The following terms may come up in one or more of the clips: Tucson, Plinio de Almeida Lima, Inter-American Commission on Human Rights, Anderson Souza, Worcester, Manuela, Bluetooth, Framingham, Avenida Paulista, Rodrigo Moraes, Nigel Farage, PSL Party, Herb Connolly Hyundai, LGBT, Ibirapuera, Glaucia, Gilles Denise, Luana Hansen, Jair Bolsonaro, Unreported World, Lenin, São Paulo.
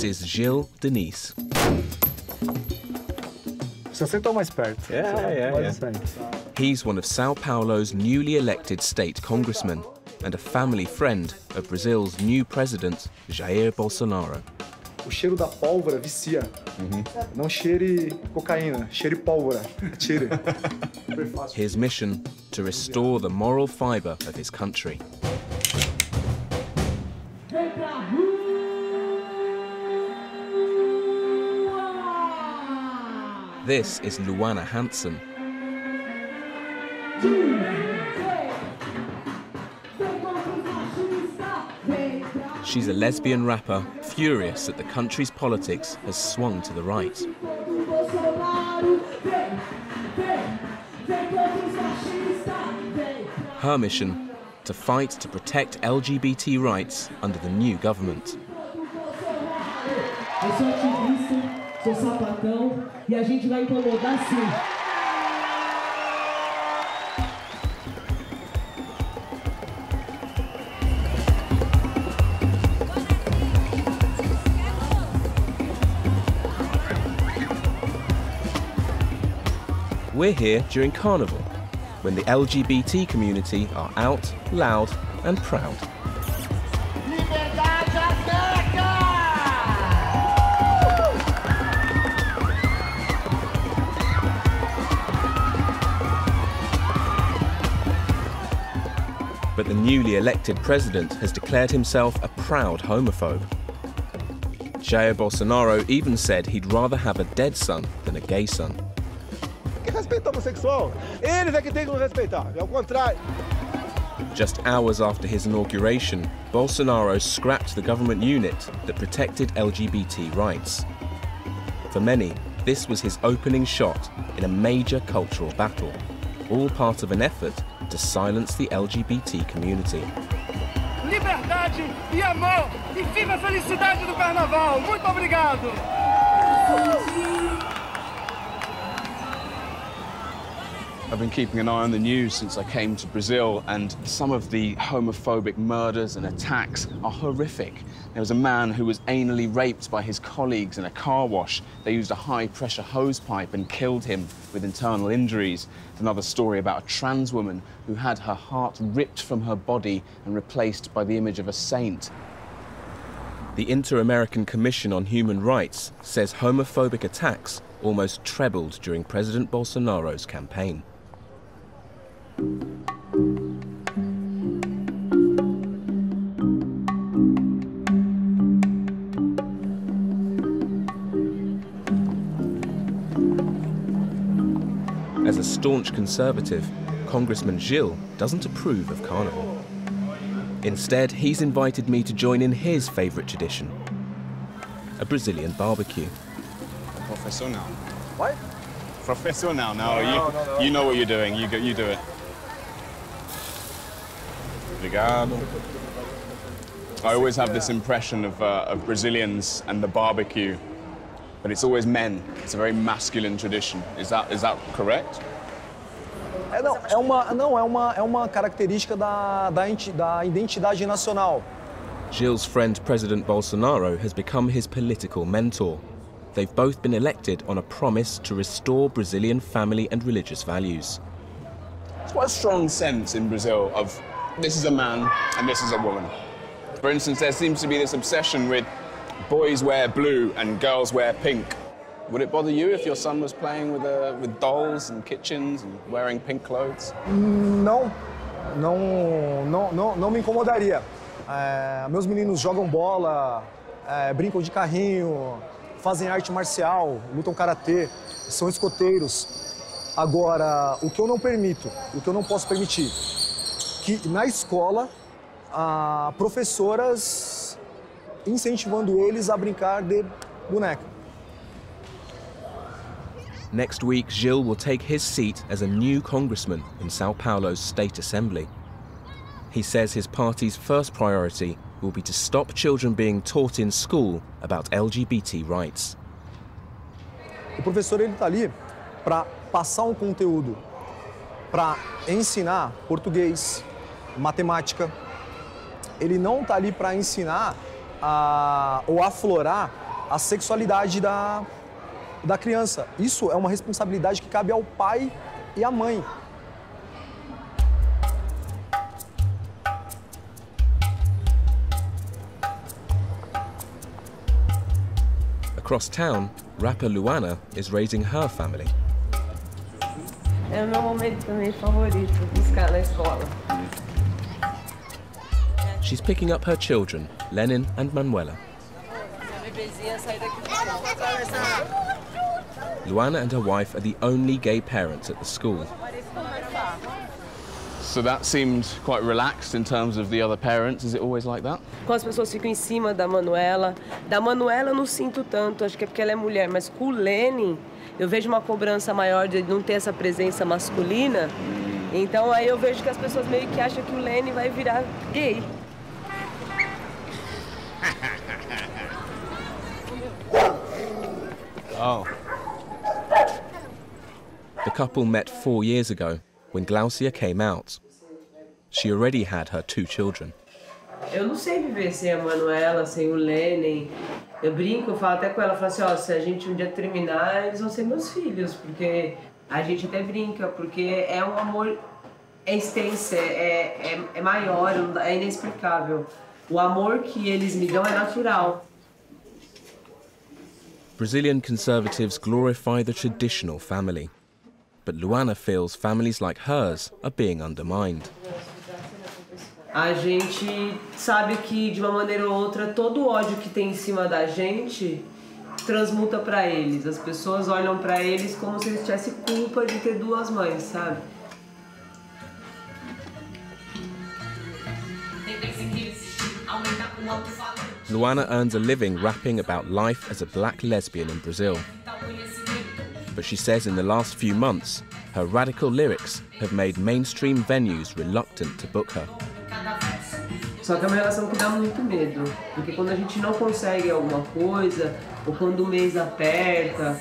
This is Gilles Denise. He's one of Sao Paulo's newly elected state congressmen and a family friend of Brazil's new president, Jair Bolsonaro. O cheiro da pólvora vicia. Não cheire cocaína, cheire pólvora. Cheire. His mission, to restore the moral fiber of his country. This is Luana Hansen. She's a lesbian rapper, furious that the country's politics has swung to the right. Her mission, to fight to protect LGBT rights under the new government. We're here during Carnival, when the LGBT community are out, loud and proud. But the newly elected president has declared himself a proud homophobe. Jair Bolsonaro even said he'd rather have a dead son than a gay son. Just hours after his inauguration, Bolsonaro scrapped the government unit that protected LGBT rights. For many, this was his opening shot in a major cultural battle, all part of an effort to silence the LGBT community. Liberdade e amor e viva a felicidade do carnaval. Muito obrigado. I've been keeping an eye on the news since I came to Brazil, and some of the homophobic murders and attacks are horrific. There was a man who was anally raped by his colleagues in a car wash. They used a high-pressure hose pipe and killed him with internal injuries. There's another story about a trans woman who had her heart ripped from her body and replaced by the image of a saint. The Inter-American Commission on Human Rights says homophobic attacks almost trebled during President Bolsonaro's campaign. As a staunch conservative, Congressman Gilles doesn't approve of Carnival. Instead, he's invited me to join in his favourite tradition, a Brazilian barbecue. Professional. What? Professional. No, you know what you're doing. You do it. Obrigado. I always have this impression of Brazilians and the barbecue, but it's always men. It's a very masculine tradition. Is that correct? É uma característica da identidade nacional. Gilles' friend, President Bolsonaro, has become his political mentor. They've both been elected on a promise to restore Brazilian family and religious values. There's quite a strong sense in Brazil of this is a man and this is a woman. For instance, there seems to be this obsession with boys wear blue and girls wear pink. Would it bother you if your son was playing with dolls and kitchens and wearing pink clothes? Não me incomodaria. Meus meninos jogam bola, brincam de carrinho, fazem arte marcial, lutam karatê, são escoteiros. Agora, o que eu não permito, o que eu não posso permitir, que na escola, professoras incentivando eles a brincar de boneca. Next week, Gilles will take his seat as a new congressman in Sao Paulo's State Assembly. He says his party's first priority will be to stop children being taught in school about LGBT rights. O professor ele tá ali para passar conteúdo, para ensinar português, matemática. Ele não tá ali para ensinar ou aflorar a sexualidade da criança. Isso é uma responsabilidade que cabe ao pai e à mãe. Across town, rapper Luana is raising her family. É o meu momento também favorito, buscar na escola. She's picking up her children, Lenin and Manuela. Luana and her wife are the only gay parents at the school. So that seemed quite relaxed in terms of the other parents. Is it always like that? Quando as pessoas ficam em cima da Manuela eu não sinto tanto. Acho que é porque ela é mulher. Mas com o Lenin, eu vejo uma cobrança maior de não ter essa presença masculina. Então aí eu vejo que as pessoas meio que acham que o Lenin vai virar gay. Oh. The couple met 4 years ago, when Glaucia came out. She already had her 2 children. Eu não sei viver sem a Manuela, sem o Lenin. Eu brinco, eu falo até com ela, falo assim, ó, se a gente dia terminar, eles vão ser meus filhos, porque a gente até brinca, porque é um amor extenso, é maior, é inexplicável. O amor que eles me dão é natural. Brazilian conservatives glorify the traditional family. But Luana feels families like hers are being undermined. A gente sabe que de uma maneira ou outra todo o ódio que tem em cima da gente transmuta para eles. As pessoas olham para eles como se eles tivessem culpa de ter 2 mães, sabe? Luana earns a living rapping about life as a black lesbian in Brazil. But she says in the last few months, her radical lyrics have made mainstream venues reluctant to book her. Só que é uma relação que dá muito medo, porque quando a gente não consegue alguma coisa, ou quando o mês aperta.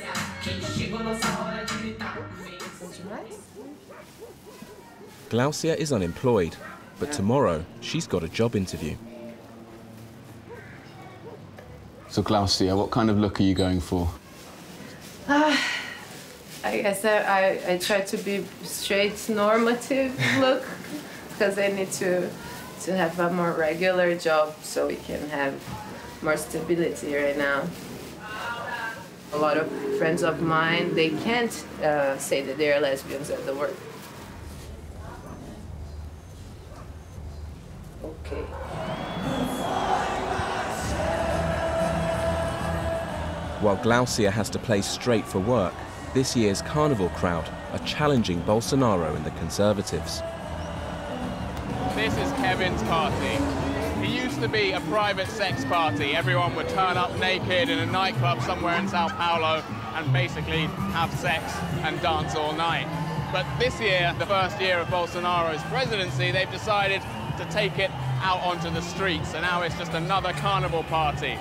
Glaucia is unemployed, but tomorrow she's got a job interview. So Glaucia, what kind of look are you going for? I guess I try to be straight, normative look, because I need to have a more regular job so we can have more stability right now. A lot of friends of mine, they can't say that they are lesbians at the work. Okay. While Glaucia has to play straight for work, this year's carnival crowd are challenging Bolsonaro and the Conservatives. This is Kevin's party. It used to be a private sex party. Everyone would turn up naked in a nightclub somewhere in São Paulo and basically have sex and dance all night. But this year, the first year of Bolsonaro's presidency, they've decided to take it out onto the streets, and now it's just another carnival party.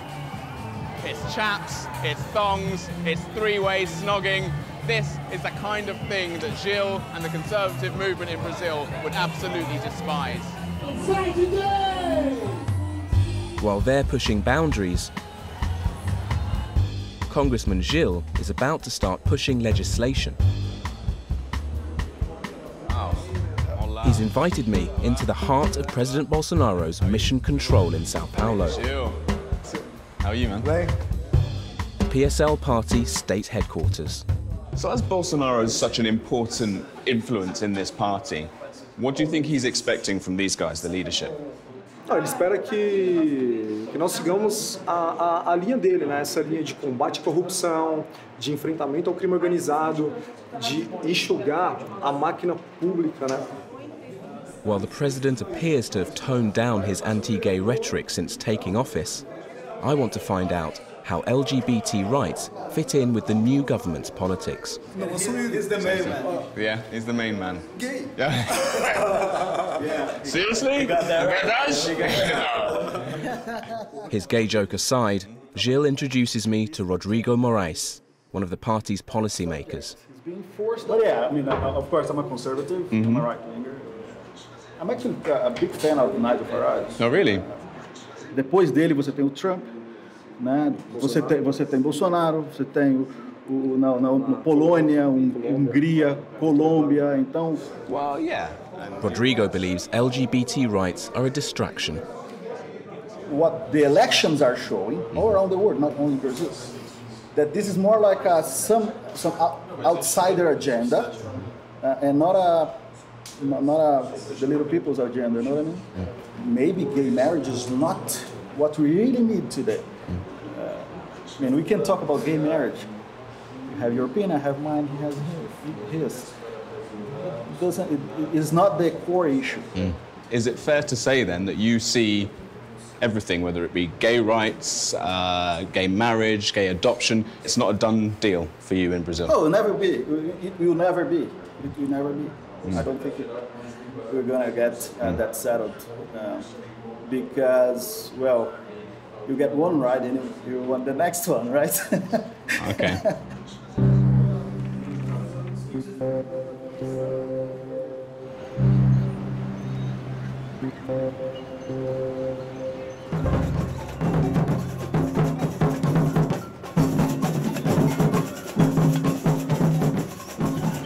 It's chaps, it's thongs, it's three-way snogging. This is the kind of thing that Gilles and the conservative movement in Brazil would absolutely despise. While they're pushing boundaries, Congressman Gilles is about to start pushing legislation. He's invited me into the heart of President Bolsonaro's mission control in Sao Paulo. How are you, man? Hey. PSL Party State Headquarters. So as Bolsonaro is such an important influence in this party, what do you think he's expecting from these guys, the leadership? Ele espera que nós sigamos a linha dele, né? Essa linha de combate à corrupção, de enfrentamento ao crime organizado, de enxugar a máquina pública, né? While the president appears to have toned down his anti-gay rhetoric since taking office, I want to find out how LGBT rights fit in with the new government's politics. He's the main man. Yeah, he's the main man. Gay. Yeah. Seriously? You got that right? His gay joke aside, Gilles introduces me to Rodrigo Moraes, one of the party's policymakers. He's being forced. But yeah, I mean, of course, I'm a conservative. Mm-hmm. I'm a right-winger. I'm actually a big fan of Nigel Farage. Oh, really? Depois dele, você tem o Trump, né? Você tem Bolsonaro, você tem na Polônia, Hungria, Colômbia, então... Well, yeah. Rodrigo believes LGBT rights are a distraction. What the elections are showing, all around the world, not only Brazil, that this is more like a, some outsider agenda and not the little people's agenda, you know what I mean? Mm. Maybe gay marriage is not what we really need today. Mm. I mean, we can talk about gay marriage. You have European, I have mine, he has his. It is not the core issue. Mm. Is it fair to say then that you see everything, whether it be gay rights, gay marriage, gay adoption, it's not a done deal for you in Brazil? Oh, it'll never be. It will never be. It will never be. Mm. I don't think we're going to get that settled because, well, you get one right and you want the next one, right? Okay.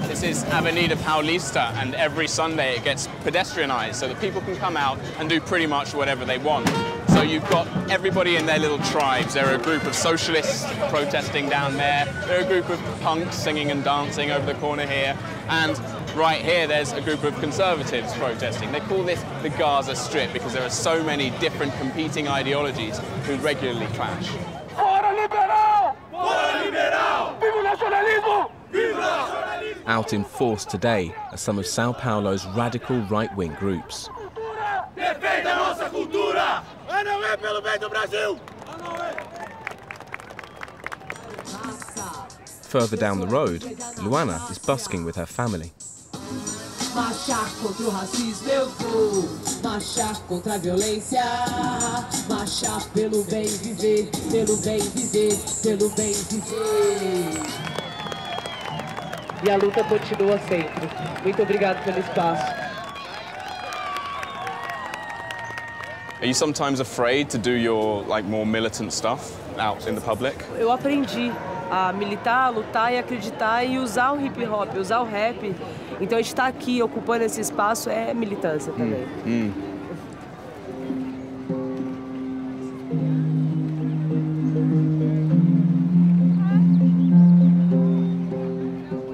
This is Avenida Paulista, and every Sunday it gets pedestrianized so that people can come out and do pretty much whatever they want. So you've got everybody in their little tribes. There are a group of socialists protesting down there. There are a group of punks singing and dancing over the corner here. And right here, there's a group of conservatives protesting. They call this the Gaza Strip because there are so many different competing ideologies who regularly clash. Fora liberal! Fora liberal! Viva nacionalismo! Viva! Out in force today are some of Sao Paulo's radical right-wing groups. Defenda nossa cultura! Não é pelo bem do Brasil! Further down the road, Luana is busking with her family. E a luta continua sempre. Muito obrigado pelo espaço. Are you sometimes afraid to do your more militant stuff out in the public? Eu aprendi a militar, a lutar e acreditar e usar o hip hop, usar o rap. Então estar aqui ocupando esse espaço é militância também.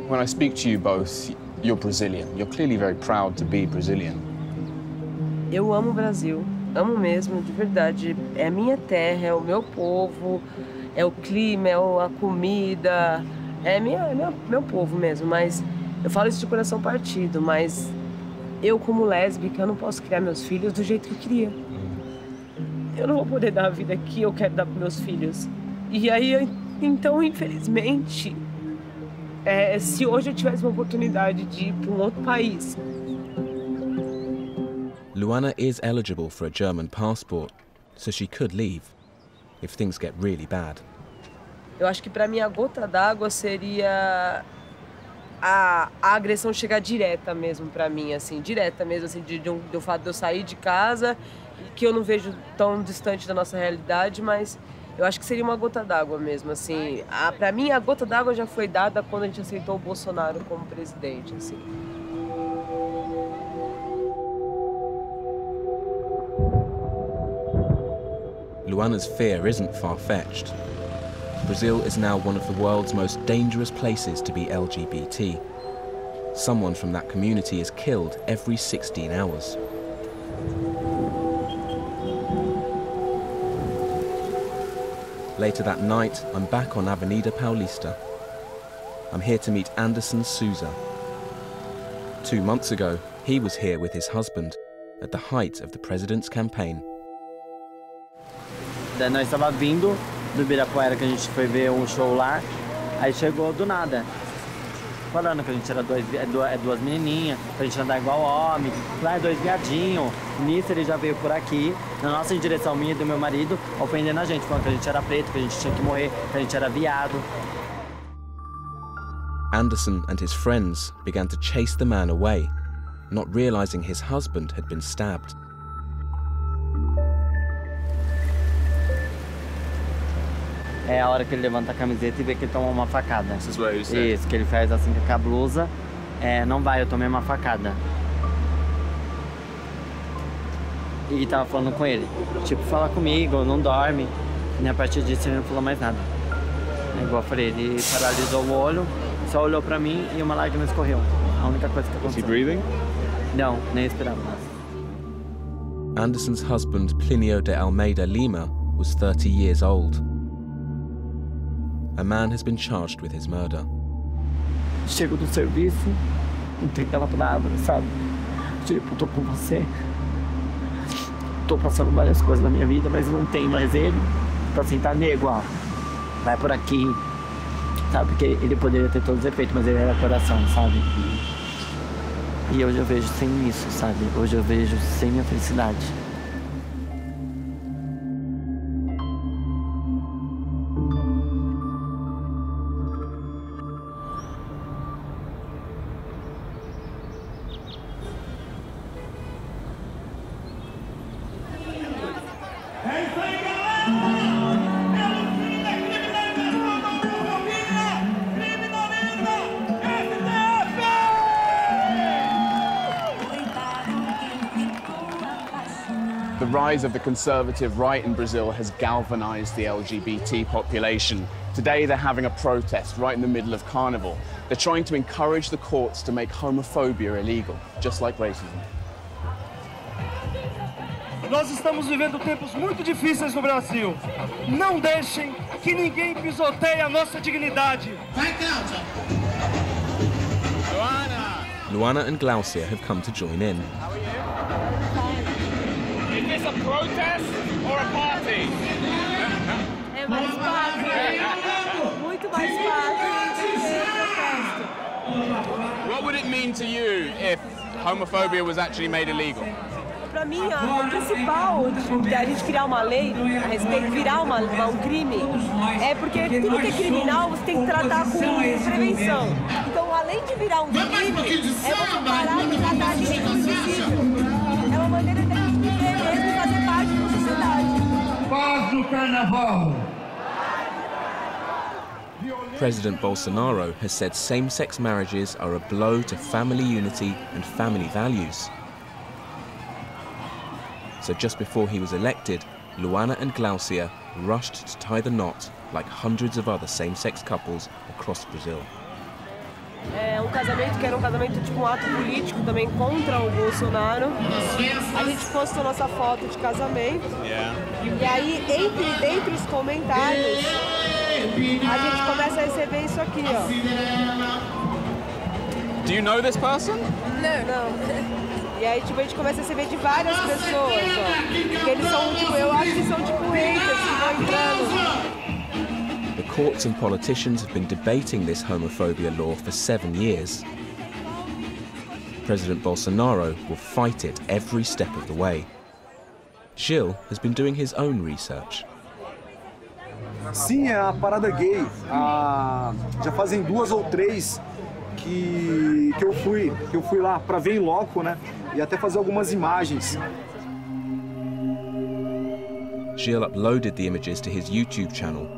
When I speak to you both, you're Brazilian. You're clearly very proud to be Brazilian. Eu amo o Brasil. Amo mesmo, de verdade. É minha terra, é o meu povo, é o clima, é a comida, é meu povo mesmo. Mas eu falo isso de coração partido, mas eu, como lésbica, eu não posso criar meus filhos do jeito que eu queria. Eu não vou poder dar a vida que eu quero dar para meus filhos. E aí, então, infelizmente, se hoje eu tivesse uma oportunidade de ir para um outro país, Luana is eligible for a German passport, so she could leave if things get really bad. Eu acho que para mim a gota d'água seria a agressão chegar direta mesmo para mim, assim, direta mesmo, assim, do fato de eu sair de casa, que eu não vejo tão distante da nossa realidade, mas eu acho que seria uma gota d'água mesmo, assim. Para mim a gota d'água já foi dada quando a gente aceitou o Bolsonaro como presidente, assim. Luana's fear isn't far-fetched. Brazil is now one of the world's most dangerous places to be LGBT. Someone from that community is killed every 16 hours. Later that night, I'm back on Avenida Paulista. I'm here to meet Anderson Souza. 2 months ago, he was here with his husband at the height of the president's campaign. Nós estava vindo do Ibirapuera, que a gente foi ver um show lá, aí chegou do nada, falando que a gente era duas menininhas, pra gente andar igual homem, lá é dois viadinhos. Nisso ele já veio por aqui, na nossa direção, minha e do meu marido, ofendendo a gente, falando que a gente era preto, que a gente tinha que morrer, que a gente era viado. Anderson and his friends began to chase the man away, not realizing his husband had been stabbed. é a hora que ele levanta a camiseta e vê que ele tomou uma facada. This is what you said. Isso, que ele faz assim com a blusa. É, não vai, eu tomei uma facada. E tava falando com ele, tipo, fala comigo, não dorme. E a partir disso ele não falou mais nada. Igual eu falei, ele paralisou o olho, só olhou pra mim e uma lágrima escorreu. A única coisa que aconteceu. Was he breathing? Não, nem esperava. Anderson's husband, Plinio de Almeida Lima, was 30 years old. A man has been charged with his murder. Chego do serviço, não tem aquela palavra, sabe? Tipo, tô com você. Tô passando várias coisas na minha vida, mas não tem mais ele pra sentar nego, ó. Vai por aqui, sabe? Porque ele poderia ter todos os efeitos, mas ele era coração, sabe? E hoje eu vejo sem isso, sabe? Hoje eu vejo sem minha felicidade. The rise of the conservative right in Brazil has galvanized the LGBT population. Today they're having a protest right in the middle of Carnival. They're trying to encourage the courts to make homophobia illegal, just like racism. Nós estamos vivendo tempos muito difíceis no Brasil. Não deixem que ninguém pisoteie a nossa dignidade. Luana and Glaucia have come to join in. Is this a protest or a party? É mais party. Muito mais party. What would it mean to you if homophobia was actually made illegal? Para mim, o principal da gente criar uma lei a respeito, virar um crime, é porque tudo que é criminal você tem que tratar com prevenção. Então, além de virar um crime, é você parar de tratar de genocídio. É uma maneira de fazer parte da sociedade. Paz do Carnaval. President Bolsonaro has said same-sex marriages are a blow to family unity and family values. So just before he was elected, Luana and Glaucia rushed to tie the knot like hundreds of other same-sex couples across Brazil. É casamento que era casamento tipo ato político também contra o Bolsonaro. A gente postou nossa foto de casamento. Yeah. E aí entre os comentários a gente começa a receber isso aqui, ó. Do you know this person? Não. E aí tipo, a gente começa a receber de várias pessoas, ó. Porque eles são tipo, eu acho que são tipo haters que vão entrando. The courts and politicians have been debating this homophobia law for 7 years. President Bolsonaro will fight it every step of the way. Gilles has been doing his own research. Sim, é a parada gay. Já fazem 2 ou 3 que eu fui lá para ver em loco, né? E até fazer algumas imagens. Gilles uploaded the images to his YouTube channel.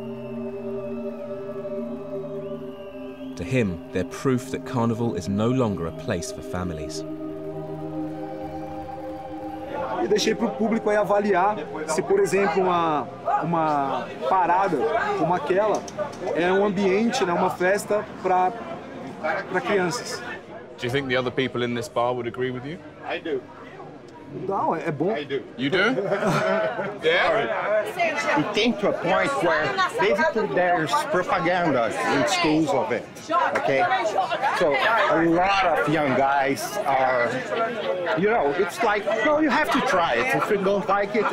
To him, they're proof that Carnival is no longer a place for families. Eu deixei para o público aí avaliar se, por exemplo, uma parada como aquela é ambiente, né, uma festa para crianças. Do you think the other people in this bar would agree with you? I do. Não, é bom. You do? Yeah. It came to a point where basically there's propaganda in schools of it, okay? So a lot of young guys are, you know, it's like, no, you have to try it. If you don't like it,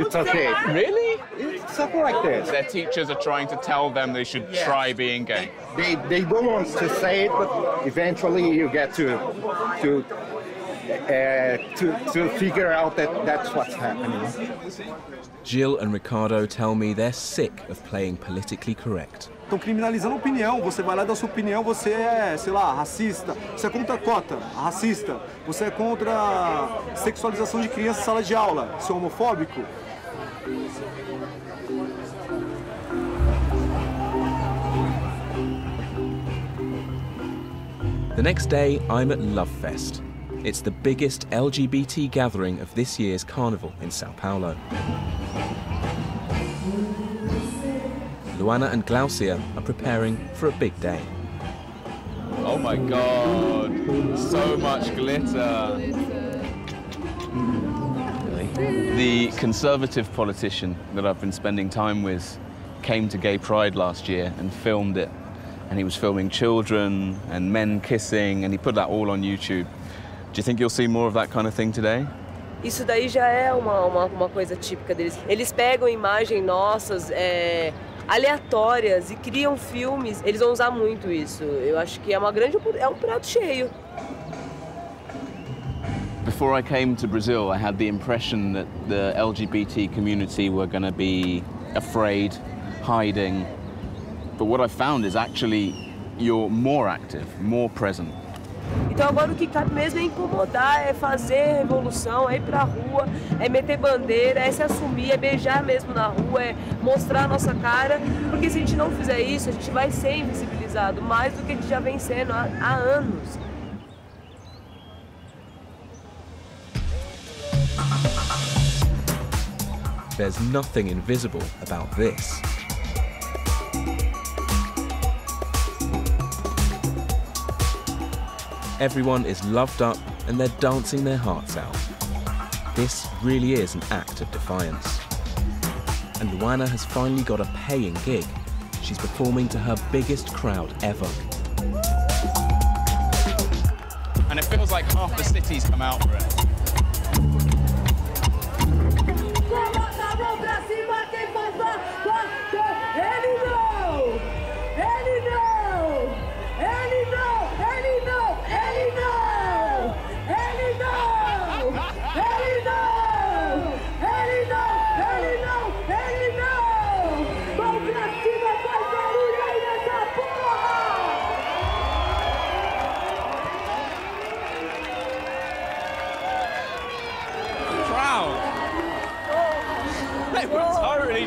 it's okay. Really? It's something like this. Their teachers are trying to tell them they should try being gay. They don't want to say it, but eventually you get to figure out that's what's happening. Gilles and Ricardo tell me they're sick of playing politically correct. Estão criminalizando a opinião. Você vai lá dar sua opinião, você é, sei lá, racista. Você é contra a cota, racista. Você é contra a sexualização de crianças em sala de aula. Você é homofóbico. The next day, I'm at LoveFest. It's the biggest LGBT gathering of this year's carnival in São Paulo. Luana and Glaucia are preparing for a big day. Oh my God, so much glitter. The conservative politician that I've been spending time with came to Gay Pride last year and filmed it. And he was filming children and men kissing, and he put that all on YouTube. Do you think you'll see more of that kind of thing today? Isso daí já é uma coisa típica deles. Eles pegam imagens nossas aleatórias e criam filmes. Eles vão usar muito isso. Eu acho que é uma grande prato cheio. Before I came to Brazil, I had the impression that the LGBT community were going to be afraid, hiding. But what I found is actually you're more active, more present. Então agora o que cabe mesmo é incomodar, é fazer revolução, é ir pra rua, é meter bandeira, é se assumir, é beijar mesmo na rua, é mostrar a nossa cara, porque se a gente não fizer isso, a gente vai ser invisibilizado, mais do que a gente já vem sendo há anos. There's nothing invisible about this. Everyone is loved up and they're dancing their hearts out. This really is an act of defiance. And Luana has finally got a paying gig. She's performing to her biggest crowd ever. And it feels like half the city's come out for it.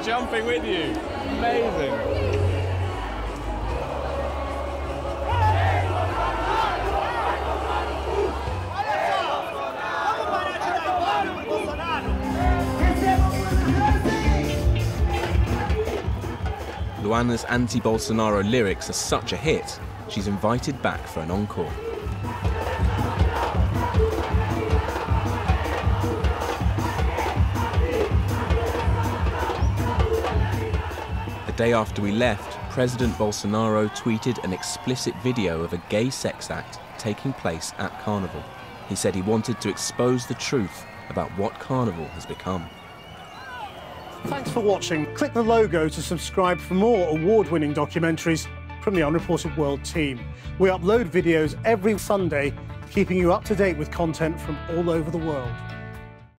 Jumping with you. Amazing. Luana's anti-Bolsonaro lyrics are such a hit, she's invited back for an encore. The day after we left, President Bolsonaro tweeted an explicit video of a gay sex act taking place at Carnival. He said he wanted to expose the truth about what Carnival has become. Thanks for watching. Click the logo to subscribe for more award-winning documentaries from the Unreported World team. We upload videos every Sunday, keeping you up to date with content from all over the world.